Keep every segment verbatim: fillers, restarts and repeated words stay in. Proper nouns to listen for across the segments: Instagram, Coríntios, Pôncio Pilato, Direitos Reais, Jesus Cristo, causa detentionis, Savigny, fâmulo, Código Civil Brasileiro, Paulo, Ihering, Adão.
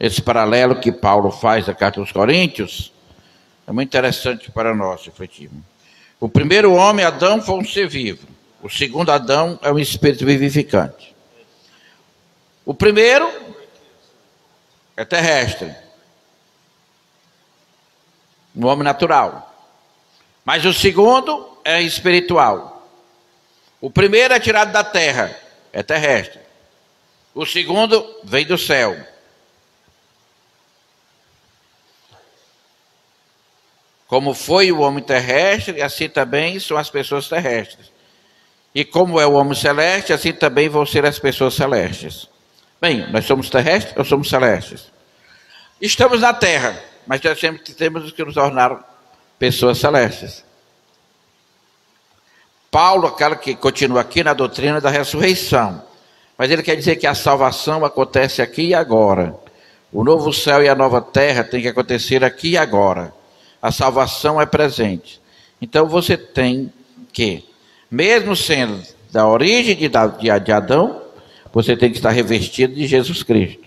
Esse paralelo que Paulo faz da carta aos Coríntios é muito interessante para nós, refletirmos. O primeiro homem, Adão, foi um ser vivo. O segundo Adão é um espírito vivificante. O primeiro é terrestre, um homem natural. Mas o segundo é espiritual. O primeiro é tirado da terra, é terrestre. O segundo vem do céu. Como foi o homem terrestre, assim também são as pessoas terrestres. E como é o homem celeste, assim também vão ser as pessoas celestes. Bem, nós somos terrestres ou somos celestes? Estamos na terra, mas nós sempre temos que nos tornar pessoas celestes. Paulo, aquela que continua aqui na doutrina da ressurreição, mas ele quer dizer que a salvação acontece aqui e agora. O novo céu e a nova terra tem que acontecer aqui e agora. A salvação é presente. Então você tem que, mesmo sendo da origem de, de Adão, você tem que estar revestido de Jesus Cristo.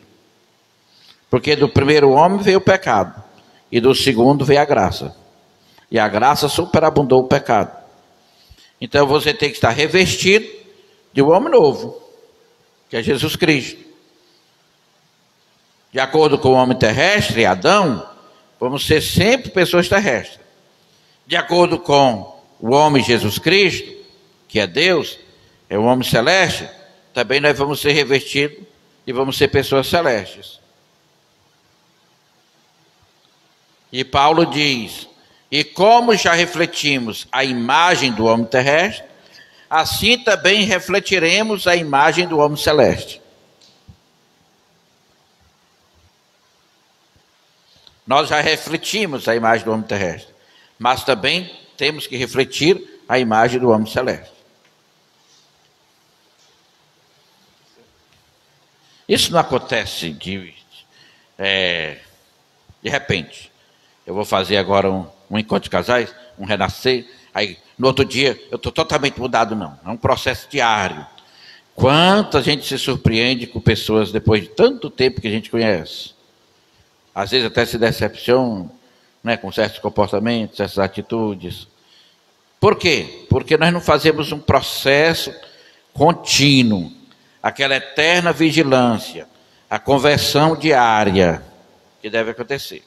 Porque do primeiro homem veio o pecado, e do segundo veio a graça. E a graça superabundou o pecado. Então você tem que estar revestido de um homem novo, que é Jesus Cristo. De acordo com o homem terrestre, Adão, vamos ser sempre pessoas terrestres. De acordo com o homem Jesus Cristo, que é Deus, é o homem celeste, também nós vamos ser revestidos e vamos ser pessoas celestes. E Paulo diz, e como já refletimos a imagem do homem terrestre, assim também refletiremos a imagem do homem celeste. Nós já refletimos a imagem do homem terrestre, mas também temos que refletir a imagem do homem celeste. Isso não acontece de, é, de repente. Eu vou fazer agora um, um encontro de casais, um renascer, aí no outro dia eu estou totalmente mudado, não. É um processo diário. Quanta gente se surpreende com pessoas depois de tanto tempo que a gente conhece. Às vezes até se decepciona, né, com certos comportamentos, certas atitudes. Por quê? Porque nós não fazemos um processo contínuo, aquela eterna vigilância, a conversão diária que deve acontecer.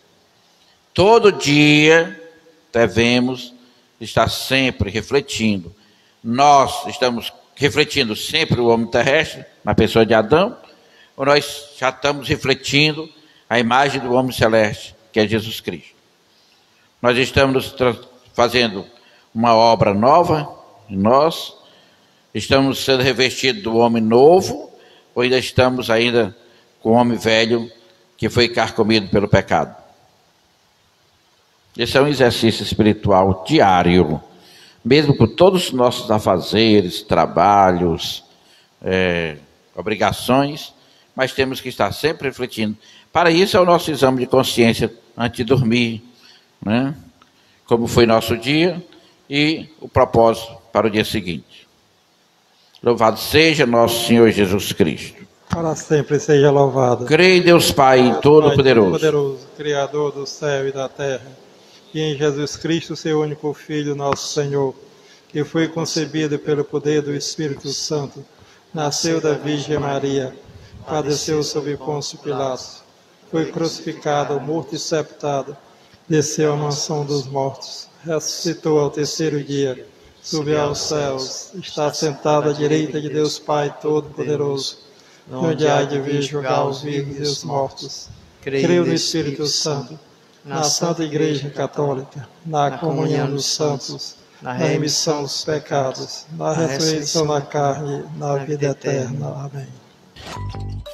Todo dia devemos estar sempre refletindo. Nós estamos refletindo sempre o homem terrestre, na pessoa de Adão, ou nós já estamos refletindo a imagem do homem celeste, que é Jesus Cristo. Nós estamos fazendo uma obra nova em nós, estamos sendo revestidos do homem novo, ou ainda estamos ainda com o homem velho que foi carcomido pelo pecado. Esse é um exercício espiritual diário, mesmo com todos os nossos afazeres, trabalhos, é, obrigações, mas temos que estar sempre refletindo. Para isso é o nosso exame de consciência antes de dormir, né? Como foi nosso dia e o propósito para o dia seguinte. Louvado seja nosso Senhor Jesus Cristo. Para sempre seja louvado. Creio em Deus Pai Todo-Poderoso, Todo-Poderoso, Criador do céu e da terra, e em Jesus Cristo, seu único Filho, nosso Senhor, que foi concebido pelo poder do Espírito Santo, nasceu da Virgem Maria, padeceu sob Pôncio Pilato, foi crucificado, morto e sepultado, desceu à mansão dos mortos, ressuscitou ao terceiro dia, subiu aos céus, está sentado à direita de Deus Pai Todo-Poderoso, onde há de vir julgar os vivos e os mortos. Creio no Espírito Santo, na Santa Igreja Católica, na comunhão dos santos, na remissão dos pecados, na ressurreição da carne, na vida eterna. Amém.